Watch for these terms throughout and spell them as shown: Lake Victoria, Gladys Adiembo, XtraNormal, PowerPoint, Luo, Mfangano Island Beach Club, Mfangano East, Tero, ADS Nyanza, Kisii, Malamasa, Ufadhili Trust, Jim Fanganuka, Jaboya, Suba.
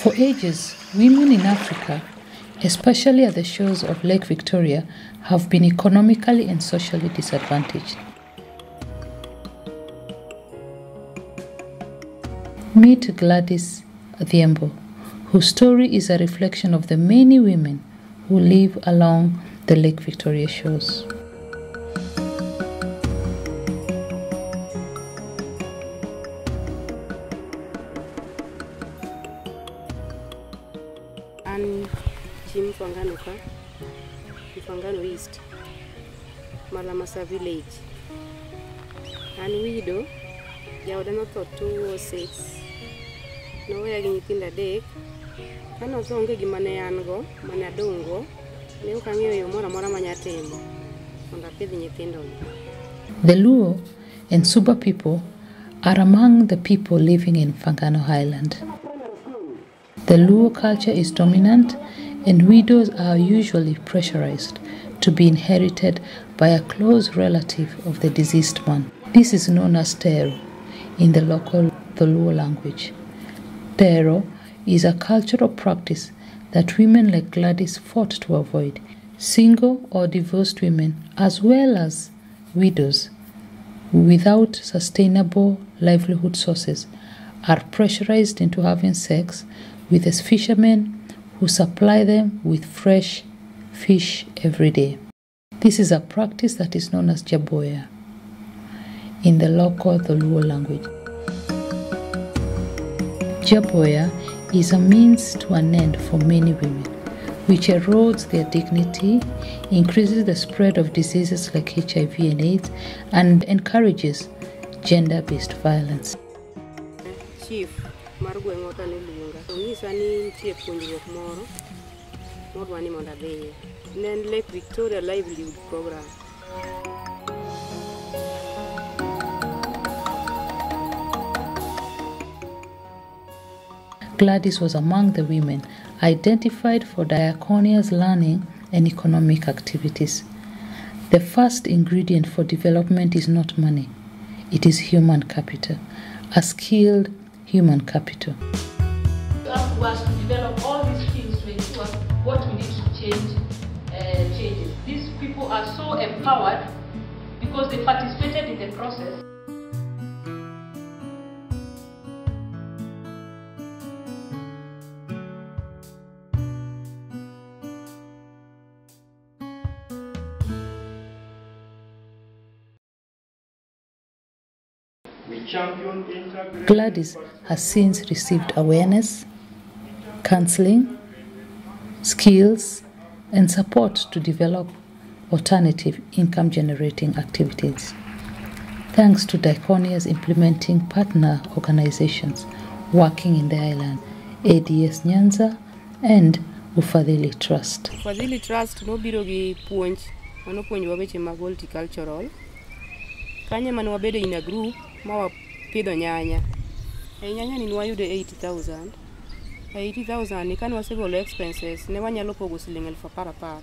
For ages, women in Africa, especially at the shores of Lake Victoria, have been economically and socially disadvantaged. Meet Gladys Adiembo, whose story is a reflection of the many women who live along the Lake Victoria shores. I'm Jim Fanganuka, Mfangano East, Malamasa village. And we do, Jaboya for 206. No way again in the day. Kana zonge gimane yango, manadongo, leo kanyo yomora mora manyatembo. The Luo and Suba people are among the people living in Mfangano Island. The Luo culture is dominant, and widows are usually pressurized to be inherited by a close relative of the deceased one. This is known as Tero in the local Luo language. Tero is a cultural practice that women like Gladys fought to avoid. Single or divorced women, as well as widows without sustainable livelihood sources, are pressurized into having sex with the fishermen who supply them with fresh fish every day. This is a practice that is known as Jaboya in the local Luo language. Jaboya is a means to an end for many women, which erodes their dignity, increases the spread of diseases like HIV and AIDS, and encourages gender-based violence. Chief. Lake Victoria livelihood program. Gladys was among the women identified for diaconal learning and economic activities. The first ingredient for development is not money, it is human capital, a skilled human capital. You have to us to develop all these skills to ensure what we need to change changes. These people are so empowered because they participated in the process. Gladys has since received awareness, counseling, skills, and support to develop alternative income-generating activities. Thanks to Diaconia's implementing partner organizations working in the island, ADS Nyanza and Ufadhili Trust. Ufadhili Trust no biro gi puonj, mano puonj wabeche mag multicultural. Kanye mano wabedo in a group, mawa pido nyanya. E nyanya ni nwayude 80,000. 80,000 ni kani wasegolo expenses, ne wanyalo pogo siling 1000 parapara.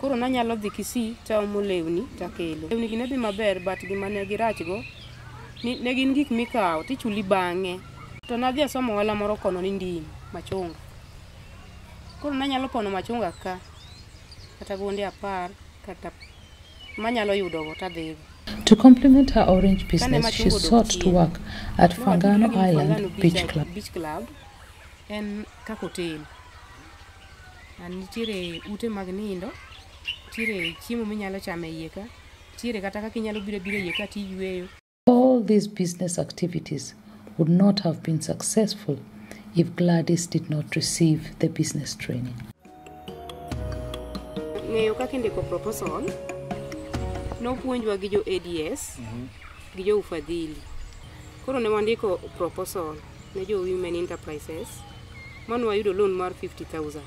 Koro nanyalo dhi Kisii, taomo lewni, takelo. Lewni gi ne dhi maber, but gimane girachgo, ne gin gik mikawo, tichuli bang'e. To nadhi asomo wala moro kono ni ndim, machunga. Koro nanyalo pono machunga ka, kata gonde 10, kata manyalo yudogo tadhi. To complement her orange business, she sought to work at Mfangano Island Beach Club. And hotel. And tire ute magnindo, tire chimu minyalo chame yeka, tire kataka kinyalo bire yeka tiwe. All these business activities would not have been successful if Gladys did not receive the business training. Ngeyoka kindiko proposal. No puonjwa gi jo ADS gi jo ufadhili. Koro ne wandiko proposal ne jo women enterprises mano wayudo loan mar 50,000.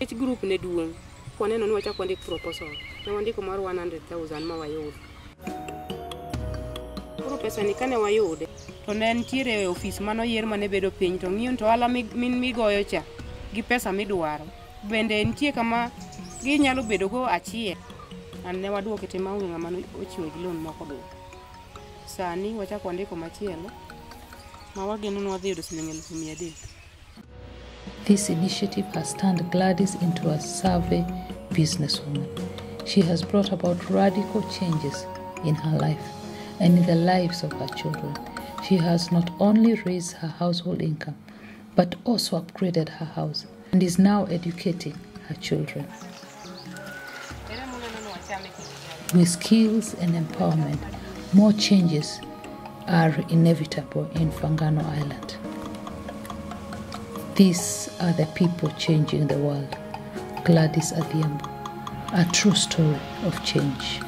Each group ne duong kwa neno ni wachako ndik proposal ne wandiko mar 100,000 ma wayudo. Koro pesa ni kane wayude to ne ntiere office mano yer mane bedo piny to ng'iyo to ala min migoyo cha gi pesa midwaro bende ntie kama ginyalo bedo go achie. And never do get a mountain among which you will learn more. Sani, what I can do for my child, my work in one of the other singing to me a day. This initiative has turned Gladys into a savvy businesswoman. She has brought about radical changes in her life and in the lives of her children. She has not only raised her household income, but also upgraded her house and is now educating her children. With skills and empowerment, more changes are inevitable in Mfangano Island. These are the people changing the world. Gladys Adiembo, a true story of change.